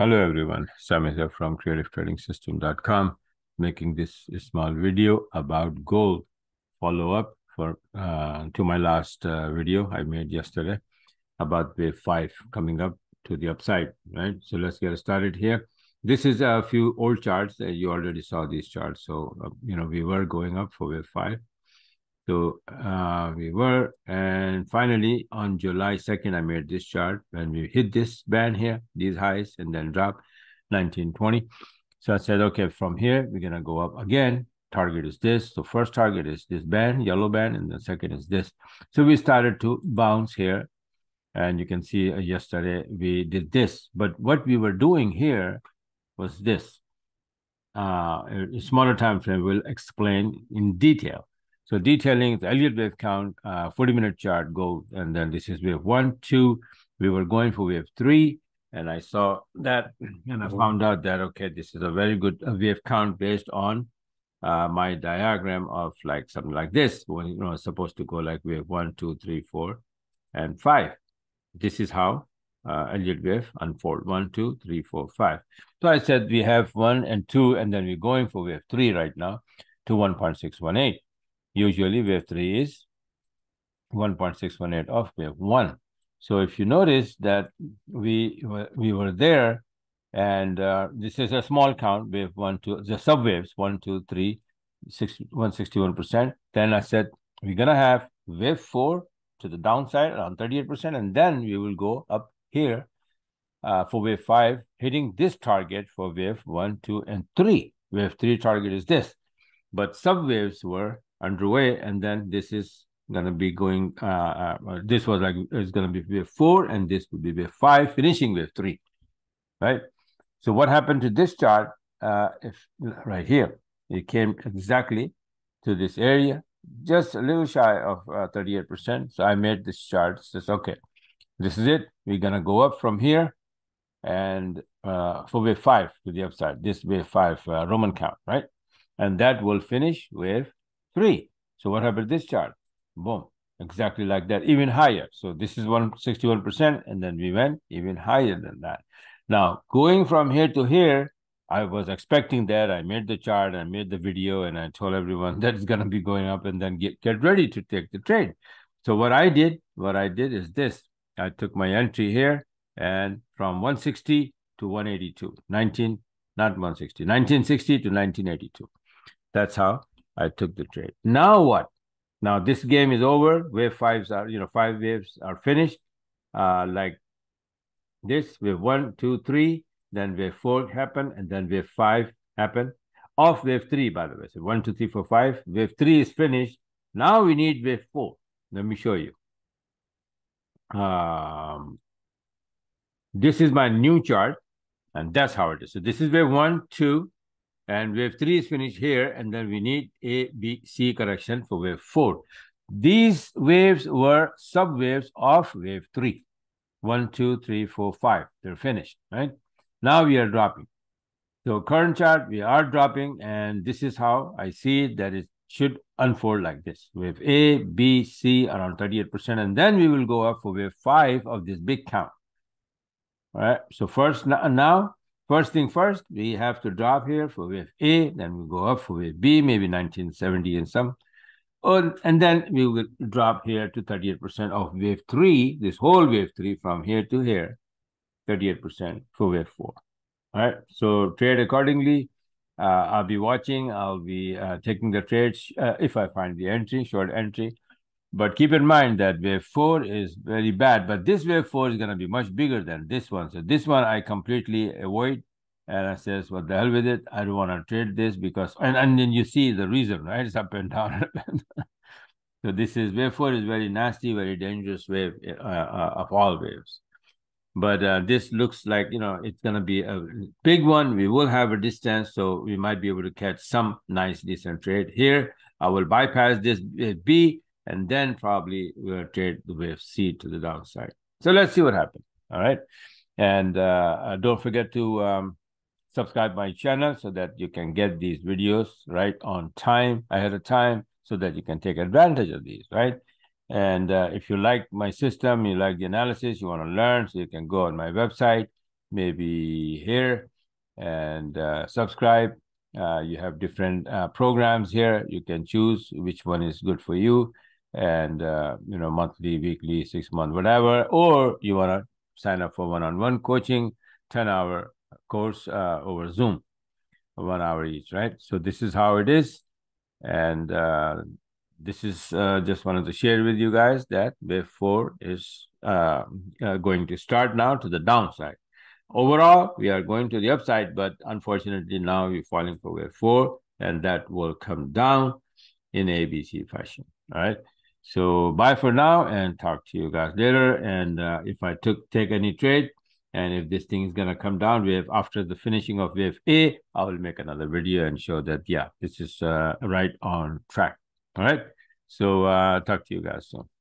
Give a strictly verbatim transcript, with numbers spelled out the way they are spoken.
Hello everyone, Sam is here from creative trading system dot com, making this small video about gold follow-up for uh, to my last uh, video I made yesterday about wave five coming up to the upside, right? So let's get started here. This is a few old charts. You already saw these charts. So, uh, you know, we were going up for wave five. So uh, we were, and finally on July second, I made this chart when we hit this band here, these highs, and then drop nineteen twenty. So I said, okay, from here, we're gonna go up again. Target is this. So first target is this band, yellow band, and the second is this. So we started to bounce here. And you can see uh, yesterday we did this, but what we were doing here was this. Uh, a smaller time frame will explain in detail. So detailing the Elliott wave count, uh, forty minute chart, gold, and then this is wave one, two. We were going for wave three, and I saw that, and I found out that, okay, this is a very good wave count based on uh, my diagram of like something like this, when you know it's supposed to go like wave one, two, three, four, and five. This is how uh, Elliott wave unfold, one, two, three, four, five. So I said we have one and two, and then we're going for wave three right now to one point six one eight. Usually wave three is one point six one eight of wave one. So if you notice that we were, we were there, and uh, this is a small count, wave one, two, the subwaves, one, two, three, six, one hundred sixty-one percent. Then I said, we're gonna have wave four to the downside around thirty-eight percent, and then we will go up here uh, for wave five, hitting this target for wave one, two, and three. Wave three target is this, but subwaves were underway, and then this is gonna be going uh, uh this was like it's gonna be wave four, and this would be wave five, finishing wave three, right? So what happened to this chart? Uh if right here it came exactly to this area, just a little shy of uh, thirty-eight percent. So I made this chart, says okay, this is it, we're gonna go up from here, and uh for wave five to the upside, this wave five uh, Roman count, right? And that will finish with three. So what happened to this chart? Boom, exactly like that, even higher. So this is one hundred sixty-one percent, and then we went even higher than that. Now, going from here to here, I was expecting that. I made the chart, I made the video, and I told everyone that it's going to be going up, and then get, get ready to take the trade. So what I did, what I did is this. I took my entry here, and from one sixty to one eighty-two, nineteen, not one sixty, nineteen sixty to nineteen eighty-two. That's how I took the trade. Now what? Now this game is over. Wave fives are, you know, five waves are finished. Uh, like this, wave one, two, three, then wave four happened, and then wave five happened. Off wave three, by the way. So one, two, three, four, five. Wave three is finished. Now we need wave four. Let me show you. Um, this is my new chart, and that's how it is. So this is wave one, two. And wave three is finished here, and then we need A, B, C correction for wave four. These waves were subwaves of wave three. One, two, three, four, five. They're finished, right? Now we are dropping. So current chart, we are dropping, and this is how I see that it should unfold like this. Wave A, B, C around thirty-eight percent, and then we will go up for wave five of this big count. All right, so first now, first thing first, we have to drop here for wave A, then we go up for wave B, maybe nineteen seventy and some. Or, and then we will drop here to thirty-eight percent of wave three, this whole wave three from here to here, thirty-eight percent for wave four. All right, so trade accordingly. Uh, I'll be watching, I'll be uh, taking the trades uh, if I find the entry, short entry. But keep in mind that wave four is very bad, but this wave four is going to be much bigger than this one. So this one I completely avoid, and I says, what the hell with it? I don't want to trade this because, and, and then you see the reason, right? It's up and down. So this is, wave four is very nasty, very dangerous wave uh, uh, of all waves. But uh, this looks like, you know, it's going to be a big one. We will have a distance, so we might be able to catch some nice, decent trade here. I will bypass this B, and then probably we'll trade the wave C to the downside. So let's see what happens, all right? And uh, don't forget to um, subscribe my channel so that you can get these videos right on time, ahead of time, so that you can take advantage of these, right? And uh, if you like my system, you like the analysis, you wanna learn, so you can go on my website maybe here, and uh, subscribe. Uh, you have different uh, programs here. You can choose which one is good for you, and uh, you know, monthly, weekly, six month, whatever. Or you want to sign up for one-on-one coaching, ten hour course uh, over Zoom, one hour each, right? So this is how it is. And uh, this is uh, just wanted to share with you guys that wave four is uh, uh, going to start now to the downside. Overall, we are going to the upside, but unfortunately now we're falling for wave four, and that will come down in A B C fashion. All right. So bye for now, and talk to you guys later. And uh, if I took take any trade, and if this thing is going to come down wave after the finishing of wave A, I will make another video and show that, yeah, this is uh, right on track. All right. So uh, talk to you guys soon.